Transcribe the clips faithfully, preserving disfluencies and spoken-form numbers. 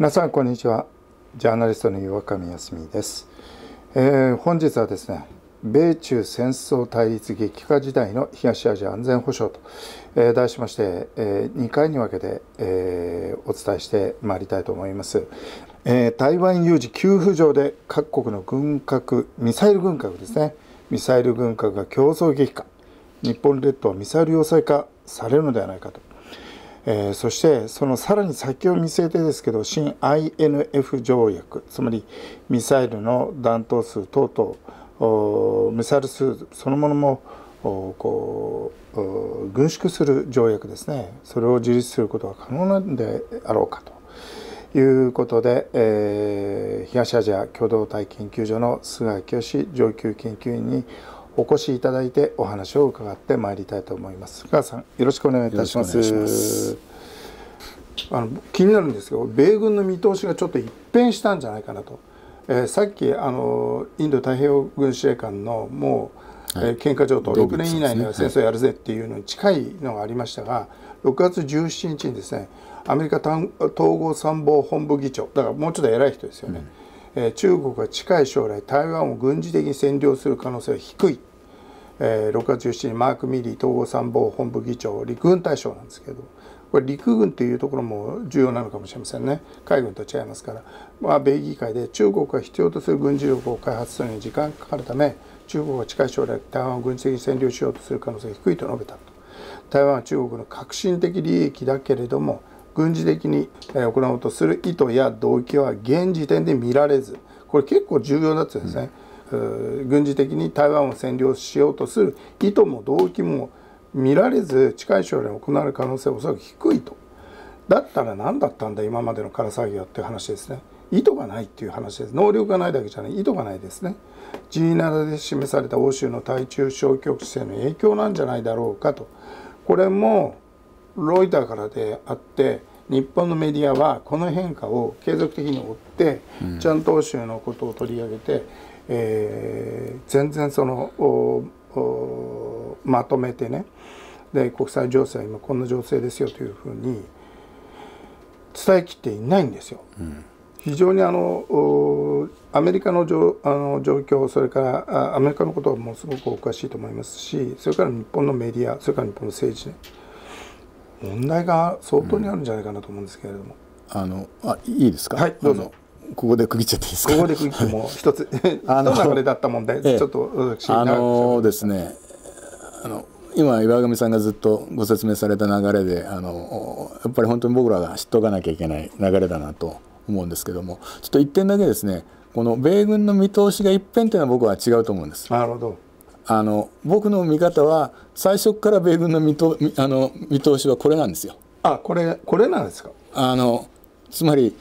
皆さんこんにちは。ジャーナリストの岩上康美です。えー、本日はですね、米中戦争対立激化時代の東アジア安全保障と、えー、題しまして、えー、にかいに分けて、えー、お伝えしてまいりたいと思います。えー、台湾有事急浮上で各国の軍拡、ミサイル軍拡ですね、ミサイル軍拡が競争激化、日本列島はミサイル要塞化されるのではないかと。えー、そしてそのさらに先を見据えてですけど、新 アイエヌエフ 条約、つまりミサイルの弾頭数等々、ミサイル数そのものもこう軍縮する条約ですね、それを樹立することは可能なんであろうかということで、えー、東アジア共同体研究所の菅井清上級研究員にお越しいただいてお話を伺ってまいりたいと思います。菅さん、よろしくお願いいたします。あの、気になるんですけど、米軍の見通しがちょっと一変したんじゃないかなと。えー、さっきあのインド太平洋軍司令官のもう、はい、えー、喧嘩上等ろくねん以内には戦争やるぜっていうのに近いのがありましたが、はい、ろくがつじゅうしちにちにですね、アメリカ統合参謀本部議長だからもうちょっと偉い人ですよね。うん、えー、中国は近い将来台湾を軍事的に占領する可能性は低い。ろくがつじゅうしちにちマーク・ミリー統合参謀本部議長、陸軍大将なんですけど、これ陸軍というところも重要なのかもしれませんね。海軍と違いますから、まあ、米議会で中国が必要とする軍事力を開発するのに時間がかかるため、中国は近い将来台湾を軍事的に占領しようとする可能性が低いと述べたと。台湾は中国の革新的利益だけれども軍事的に行おうとする意図や動機は現時点で見られず、これ結構重要だって言うんですね。うん、軍事的に台湾を占領しようとする意図も動機も見られず、近い将来行われる可能性はおそらく低いと。だったら何だったんだ今までの空騒ぎはっていう話ですね。意図がないっていう話です。能力がないだけじゃない、意図がないですね。 ジーセブン で示された欧州の対中消極姿勢の影響なんじゃないだろうかと。これもロイターからであって、日本のメディアはこの変化を継続的に追って、うん、ちゃんと欧州のことを取り上げて、えー、全然そのまとめてね、で国際情勢は今こんな情勢ですよというふうに伝えきっていないんですよ。うん、非常にあのアメリカの状況、それからアメリカのことはもうすごくおかしいと思いますし、それから日本のメディア、それから日本の政治ね、問題が相当にあるんじゃないかなと思うんですけれども。うん、あのあいいですか。はい、どうぞ。ここで区切っちゃっていいですか。ここで区切っても一つあの流れだったもんで、ちょっとあのですね、あの今岩上さんがずっとご説明された流れで、あのやっぱり本当に僕らが知っとかなきゃいけない流れだなと思うんですけども、ちょっと一点だけですね、この米軍の見通しが一変というのは僕は違うと思うんです。なるほど。あの僕の見方は最初から米軍の見とあの見通しはこれなんですよ。あ、これこれなんですか。あのつまり。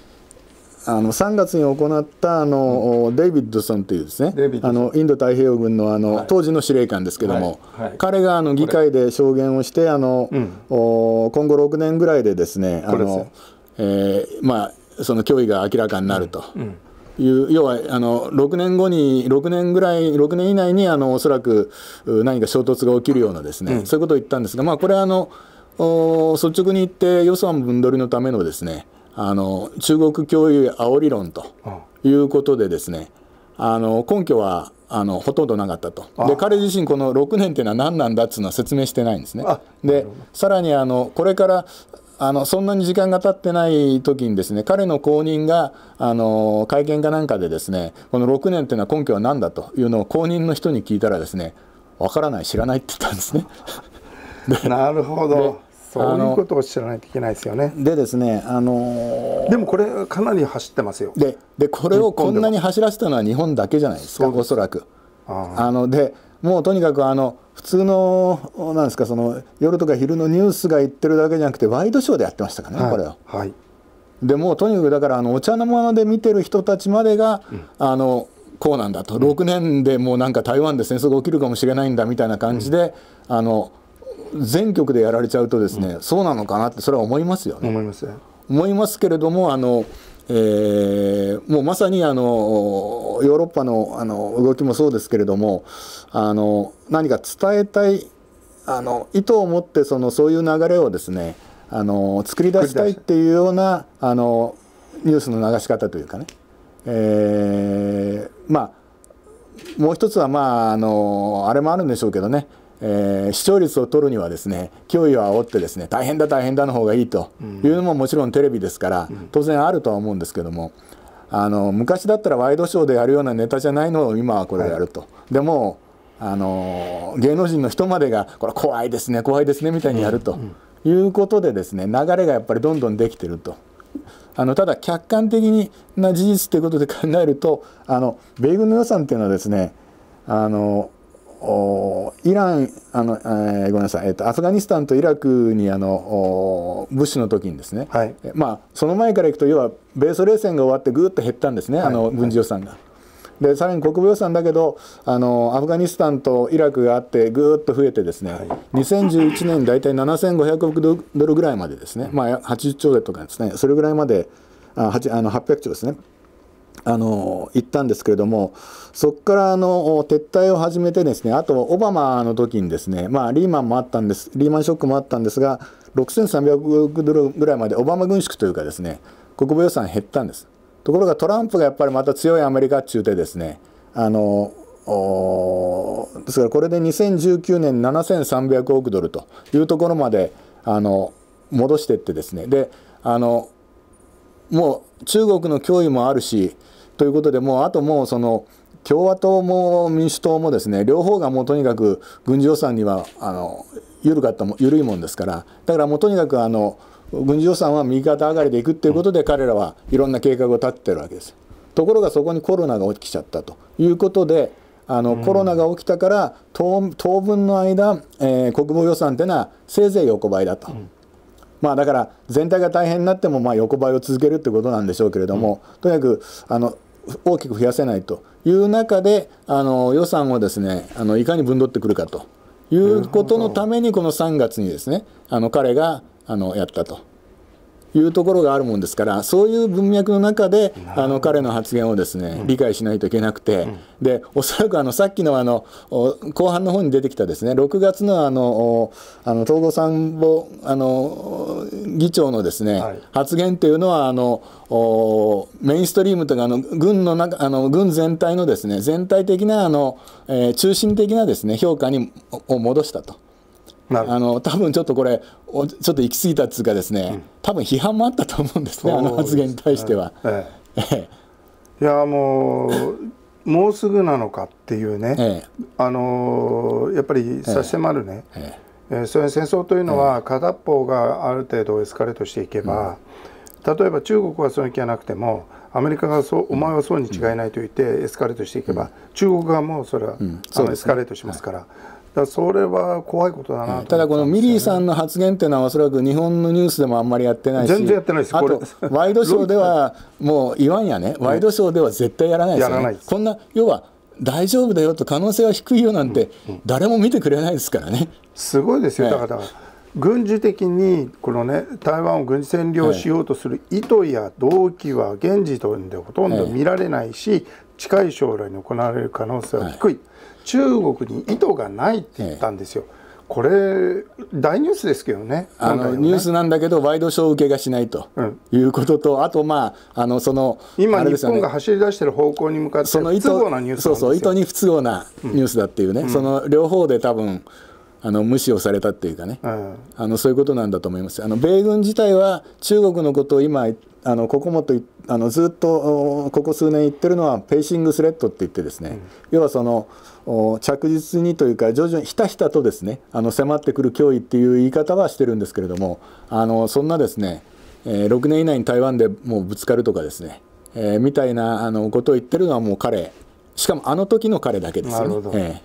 あのさんがつに行ったあのデイビッドソンというですね、あのインド太平洋軍のあの当時の司令官ですけども、彼があの議会で証言をして、あの今後ろくねんぐらいでですね、あのえまあその脅威が明らかになるという、要はあのろくねんごにろくねんぐらいろくねん以内にあのおそらく何か衝突が起きるようなですね、そういうことを言ったんですが、まあこれはあの率直に言って予算分取りのためのですね、あの中国共有煽り論ということでですね、あの根拠はあのほとんどなかったと。で彼自身このろくねんっていうのは何なんだっていうのは説明してないんですね。でさらにあのこれからあのそんなに時間が経ってない時にですね、彼の後任があの会見かなんかでですね、このろくねんっていうのは根拠は何だというのを後任の人に聞いたらですね、わからない、知らないって言ったんですね。なるほど。そういうことを知らないといけないですよね。でですね、あのー、でもこれかなり走ってますよ。で、でこれをこんなに走らせたのは日本だけじゃないですか、おそらく。ああのでもうとにかくあの普通のなんですか、その夜とか昼のニュースが言ってるだけじゃなくてワイドショーでやってましたからね、はい、これを。はい、でもうとにかくだからあのお茶の間で見てる人たちまでが、うん、あのこうなんだと、うん、ろくねんでもうなんか台湾で戦争が起きるかもしれないんだみたいな感じで、うん、あの。全局でやられちゃうとですね、うん、そうなのかなってそれは思いますよね。思いますね。思いますけれども、あの、えー、もうまさにあのヨーロッパのあの動きもそうですけれども、あの何か伝えたいあの意図を持ってそのそういう流れをですね、あの作り出したいっていうようなあのニュースの流し方というかね、えー、まあもう一つはまああのあれもあるんでしょうけどね、えー、視聴率を取るにはですね脅威を煽ってですね大変だ大変だの方がいいというのももちろんテレビですから当然あるとは思うんですけども、あの昔だったらワイドショーでやるようなネタじゃないのを今はこれやると。でもあの芸能人の人までがこれ怖いですね怖いですねみたいにやるということでですね流れがやっぱりどんどんできてると。あのただ客観的な事実ということで考えるとあの米軍の予算というのはですねあのイランあの、えー、ごめんなさい、えー、とアフガニスタンとイラクにあのブッシュの時にですね、はい、まあ、その前からいくと要は米ソ冷戦が終わってぐーっと減ったんですね、はい、あの軍事予算が。はいでさらに国防予算だけどあのアフガニスタンとイラクがあってぐーっと増えてですね、はい、にせんじゅういちねんに大体ななせんごひゃくおくドルぐらいまでですね、まあ、はちじゅっちょうえんとかですねそれぐらいまでああのはっぴゃくちょうですねあの行ったんですけれども、そこからあの撤退を始めてですねあとオバマの時にですね、まあ、リーマンもあったんですリーマンショックもあったんですがろくせんさんびゃくおくドルぐらいまでオバマ軍縮というかですね国防予算減ったんです。ところがトランプがやっぱりまた強いアメリカっちゅうてですねあのですからこれでにせんじゅうきゅうねんななせんさんびゃくおくドルというところまであの戻していってですねであのもう中国の脅威もあるしということでもうあともうその共和党も民主党もですね両方がもうとにかく軍事予算にはあの緩かったも緩いもんですからだからもうとにかくあの軍事予算は右肩上がりでいくということで彼らはいろんな計画を立ててるわけです。ところがそこにコロナが起きちゃったということであの、うん、コロナが起きたから当、当分の間、えー、国防予算というのはせいぜい横ばいだと、うん、まあだから全体が大変になってもまあ横ばいを続けるということなんでしょうけれども、うん、とにかくあの大きく増やせないという中であの予算をですねあのいかに分取ってくるかということのためにこのさんがつにですねあの彼があのやったというところがあるもんですから、そういう文脈の中であの彼の発言をですね、うん、理解しないといけなくて、うん、でおそらくあのさっきのあの後半の方に出てきたですねろくがつのあのあの統合参謀あの議長のですね、はい、発言というのはあのメインストリームというかあの軍の中あの軍全体のですね全体的なあの、えー、中心的なですね評価にを戻したと。あの多分ちょっとこれちょっと行き過ぎたっていうかですね、うん、多分批判もあったと思うんですね、あの発言に対しては。ええ、いやもうもうすぐなのかっていうね、ええ、あのやっぱり差し迫るね、ええええ、それ戦争というのは片方がある程度エスカレートしていけば、ええ、例えば中国はその気がなくてもアメリカがそうお前はそうに違いないと言ってエスカレートしていけば、うん、中国側もそれは、うんそうですね、あのエスカレートしますから。はい、それは怖いことだなと。ただこのミリーさんの発言っていうのはおそらく日本のニュースでもあんまりやってないし、全然やってないです。あとワイドショーではもう言わんやね、ワイドショーでは絶対やらないですよね。こんな要は大丈夫だよと可能性は低いよなんて誰も見てくれないですからね。すごいですよ。だから軍事的にこのね台湾を軍事占領しようとする意図や動機は現時点でほとんど見られないし、近い将来に行われる可能性は低い。中国に意図がないって言ったんですよ、ええ、これ、大ニュースですけどね、あのニュースなんだけど、ワイドショー受けがしないということと、うん、あと、まあ、あのその今、ね、日本が走り出している方向に向かって、その意図に不都合なニュースだっていうね、うん、その両方で多分あの無視をされたっていうかね、うん、あの、そういうことなんだと思います。あの米軍自体は中国のことを今あのここもとあのずっとここ数年言ってるのはペーシングスレッドって言ってですね、うん、要はその着実にというか徐々にひたひたとですねあの迫ってくる脅威っていう言い方はしてるんですけれども、あのそんなですね、えー、ろくねん以内に台湾でもうぶつかるとかですね、えー、みたいなあのことを言ってるのはもう彼しかもあの時の彼だけですよね。